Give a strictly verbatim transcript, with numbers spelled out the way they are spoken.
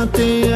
Tamate